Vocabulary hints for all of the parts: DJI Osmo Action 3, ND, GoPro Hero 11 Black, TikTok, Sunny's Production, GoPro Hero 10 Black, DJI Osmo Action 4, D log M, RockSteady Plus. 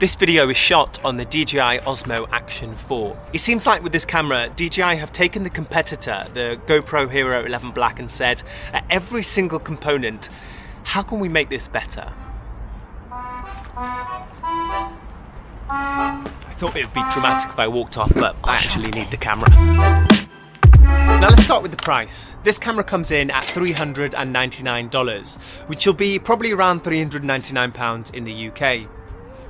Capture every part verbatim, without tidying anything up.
This video is shot on the D J I Osmo Action four. It seems like with this camera, D J I have taken the competitor, the GoPro Hero eleven Black, and said at every single component, how can we make this better? I thought it would be dramatic if I walked off, but I actually need the camera. Now let's start with the price. This camera comes in at three hundred and ninety-nine dollars, which will be probably around three hundred and ninety-nine pounds in the U K.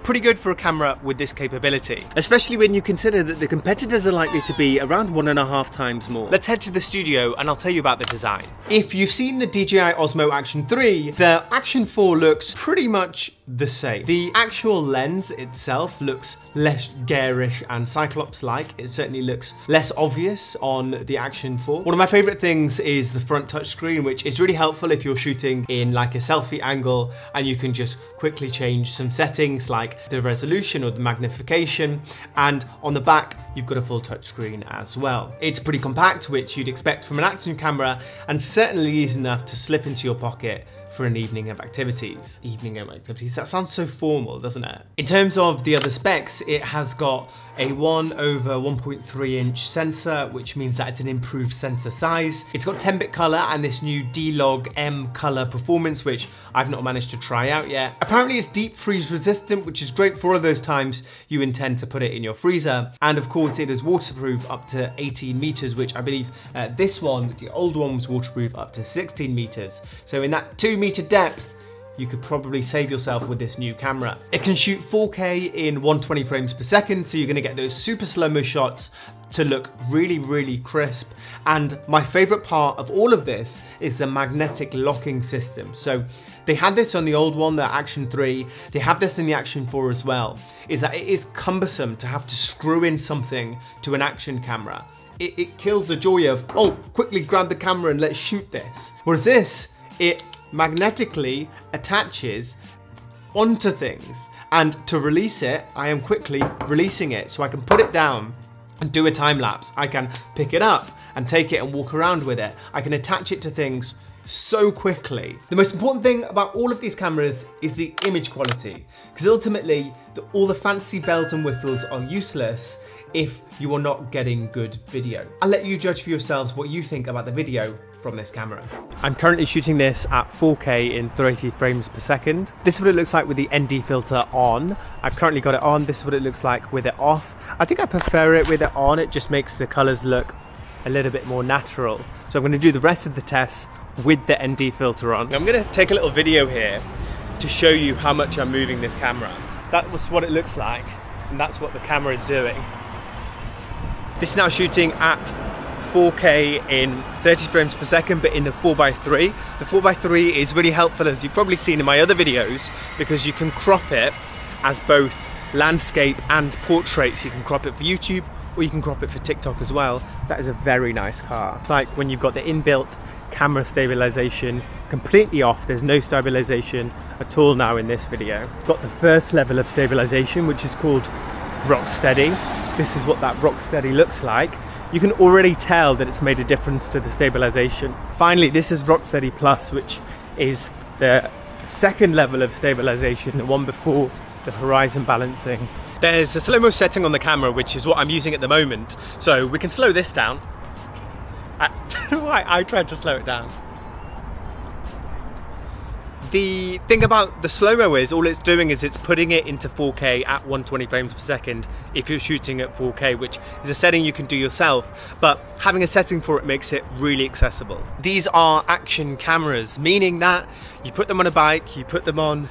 Pretty good for a camera with this capability, especially when you consider that the competitors are likely to be around one and a half times more. Let's head to the studio and I'll tell you about the design. If you've seen the D J I Osmo Action three, the Action four looks pretty much the same. The actual lens itself looks less garish and Cyclops-like. It certainly looks less obvious on the Action four. One of my favorite things is the front touchscreen, which is really helpful if you're shooting in like a selfie angle and you can just quickly change some settings like the resolution or the magnification. And on the back, you've got a full touchscreen as well. It's pretty compact, which you'd expect from an action camera, and certainly easy enough to slip into your pocket for an evening of activities. Evening of activities, that sounds so formal, doesn't it? In terms of the other specs, it has got a one over one point three inch sensor, which means that it's an improved sensor size. It's got ten bit color and this new D log M color performance, which I've not managed to try out yet. Apparently it's deep freeze resistant, which is great for all of those times you intend to put it in your freezer. And of course it is waterproof up to eighteen meters, which I believe uh, this one, the old one, was waterproof up to sixteen meters. So in that two meter depth, you could probably save yourself with this new camera. It can shoot four K in one hundred twenty frames per second, so you're gonna get those super slow-mo shots to look really, really crisp. And my favorite part of all of this is the magnetic locking system. So they had this on the old one, the Action three, they have this in the Action four as well, is that it is cumbersome to have to screw in something to an action camera. It, it kills the joy of, oh, quickly grab the camera and let's shoot this. Whereas this, it magnetically attaches onto things, and to release it, I am quickly releasing it, so I can put it down and do a time lapse. I can pick it up and take it and walk around with it. I can attach it to things so quickly. The most important thing about all of these cameras is the image quality, because ultimately the, all the fancy bells and whistles are useless if you are not getting good video. I'll let you judge for yourselves what you think about the video from this camera. I'm currently shooting this at four K in thirty frames per second. This is what it looks like with the N D filter on. I've currently got it on. This is what it looks like with it off. I think I prefer it with it on. It just makes the colors look a little bit more natural. So I'm going to do the rest of the tests with the N D filter on. I'm going to take a little video here to show you how much I'm moving this camera. That was what it looks like, and that's what the camera is doing. This is now shooting at four K in thirty frames per second, but in the four by three. The four by three is really helpful, as you've probably seen in my other videos, because you can crop it as both landscape and portraits. You can crop it for YouTube, or you can crop it for TikTok as well. That is a very nice car. It's like when you've got the inbuilt camera stabilization completely off. There's no stabilization at all now in this video. Got the first level of stabilization, which is called RockSteady. This is what that RockSteady looks like. You can already tell that it's made a difference to the stabilization. Finally, this is RockSteady Plus, which is the second level of stabilization, the one before the horizon balancing. There's a slow-mo setting on the camera, which is what I'm using at the moment. So we can slow this down. I don't know why I tried to slow it down. The thing about the slow-mo is all it's doing is it's putting it into four K at one hundred twenty frames per second if you're shooting at four K, which is a setting you can do yourself, but having a setting for it makes it really accessible. These are action cameras, meaning that you put them on a bike, you put them on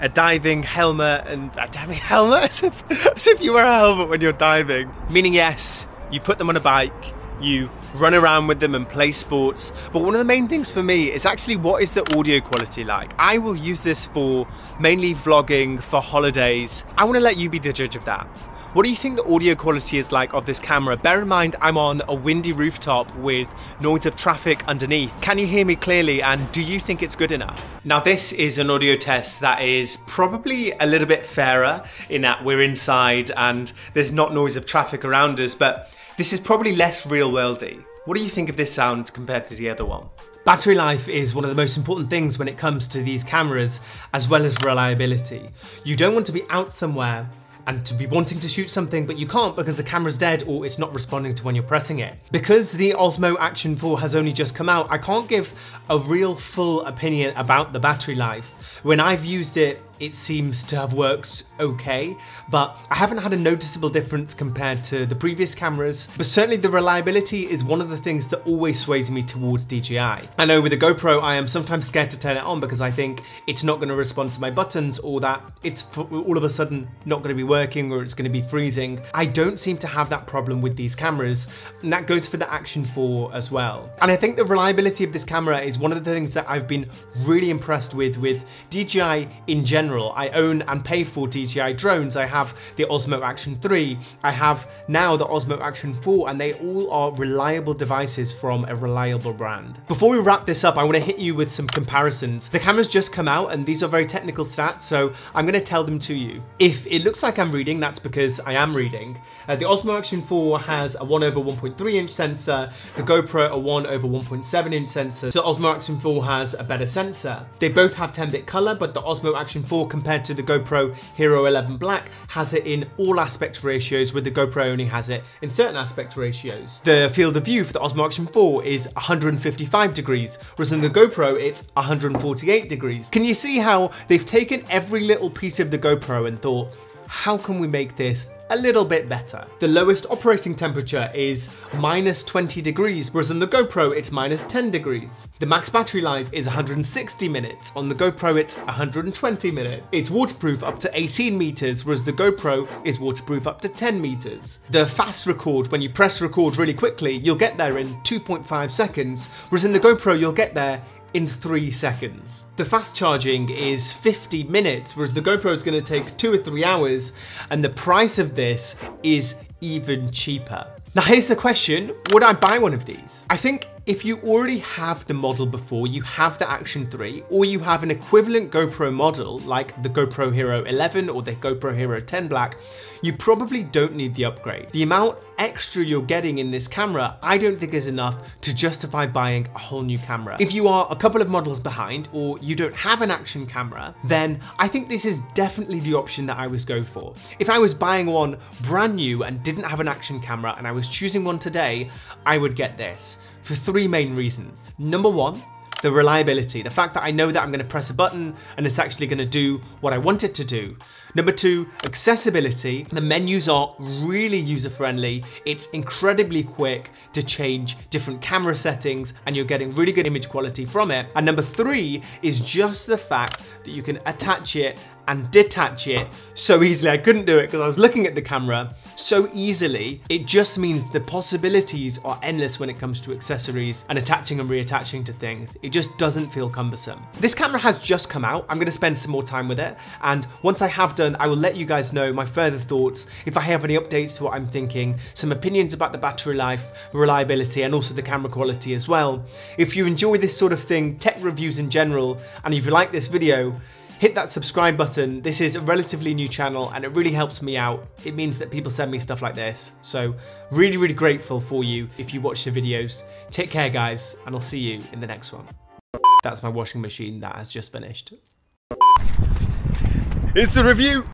a diving helmet, and a diving helmet? As if, as if you wear a helmet when you're diving. Meaning, yes, you put them on a bike, you run around with them and play sports. But one of the main things for me is actually, what is the audio quality like? I will use this for mainly vlogging, for holidays. I want to let you be the judge of that. What do you think the audio quality is like of this camera? Bear in mind, I'm on a windy rooftop with noise of traffic underneath. Can you hear me clearly, and do you think it's good enough? Now this is an audio test that is probably a little bit fairer in that we're inside and there's not noise of traffic around us, but this is probably less real worldy. What do you think of this sound compared to the other one? Battery life is one of the most important things when it comes to these cameras, as well as reliability. You don't want to be out somewhere and to be wanting to shoot something, but you can't because the camera's dead or it's not responding to when you're pressing it. Because the Osmo Action four has only just come out, I can't give a real full opinion about the battery life. When I've used it, it seems to have worked okay, but I haven't had a noticeable difference compared to the previous cameras. But certainly the reliability is one of the things that always sways me towards D J I. I know with the GoPro, I am sometimes scared to turn it on because I think it's not gonna respond to my buttons, or that it's all of a sudden not gonna be working, or it's gonna be freezing. I don't seem to have that problem with these cameras, and that goes for the Action four as well. And I think the reliability of this camera is one of the things that I've been really impressed with with D J I in general. I own and pay for D J I drones. I have the Osmo Action three, I have now the Osmo Action four, and they all are reliable devices from a reliable brand. Before we wrap this up, I want to hit you with some comparisons. The camera's just come out and these are very technical stats, so I'm going to tell them to you. If it looks like I'm reading, that's because I am reading. Uh, the Osmo Action four has a one over one point three inch sensor, the GoPro a one over one point seven inch sensor, so the Osmo Action four has a better sensor. They both have ten bit color, but the Osmo Action four compared to the GoPro Hero eleven Black has it in all aspect ratios, with the GoPro only has it in certain aspect ratios. The field of view for the Osmo Action four is one hundred fifty-five degrees, whereas in the GoPro it's one hundred forty-eight degrees. Can you see how they've taken every little piece of the GoPro and thought, how can we make this a little bit better? The lowest operating temperature is minus twenty degrees, whereas on the GoPro it's minus ten degrees. The max battery life is one hundred sixty minutes, on the GoPro it's one hundred twenty minutes. It's waterproof up to eighteen meters, whereas the GoPro is waterproof up to ten meters. The fast record, when you press record really quickly, you'll get there in two point five seconds, whereas in the GoPro you'll get there in three seconds. The fast charging is fifty minutes, whereas the GoPro is gonna take two or three hours, and the price of this is even cheaper. Now here's the question, would I buy one of these? I think if you already have the model before, you have the Action three, or you have an equivalent GoPro model like the GoPro Hero eleven or the GoPro Hero ten Black, you probably don't need the upgrade. The amount extra you're getting in this camera, I don't think is enough to justify buying a whole new camera. If you are a couple of models behind, or you don't have an action camera, then I think this is definitely the option that I would go for. If I was buying one brand new and didn't have an action camera and I was choosing one today, I would get this for three main reasons. Number one, the reliability, the fact that I know that I'm gonna press a button and it's actually gonna do what I want it to do. Number two, accessibility. The menus are really user-friendly. It's incredibly quick to change different camera settings and you're getting really good image quality from it. And number three is just the fact that you can attach it and detach it so easily. I couldn't do it because I was looking at the camera so easily. It just means the possibilities are endless when it comes to accessories and attaching and reattaching to things. It just doesn't feel cumbersome. This camera has just come out. I'm gonna spend some more time with it. And once I have done, I will let you guys know my further thoughts, if I have any updates to what I'm thinking, some opinions about the battery life, reliability, and also the camera quality as well. If you enjoy this sort of thing, tech reviews in general, and if you like this video, hit that subscribe button. This is a relatively new channel and it really helps me out. It means that people send me stuff like this. So really, really grateful for you if you watch the videos. Take care guys, and I'll see you in the next one. That's my washing machine that has just finished. It's the review.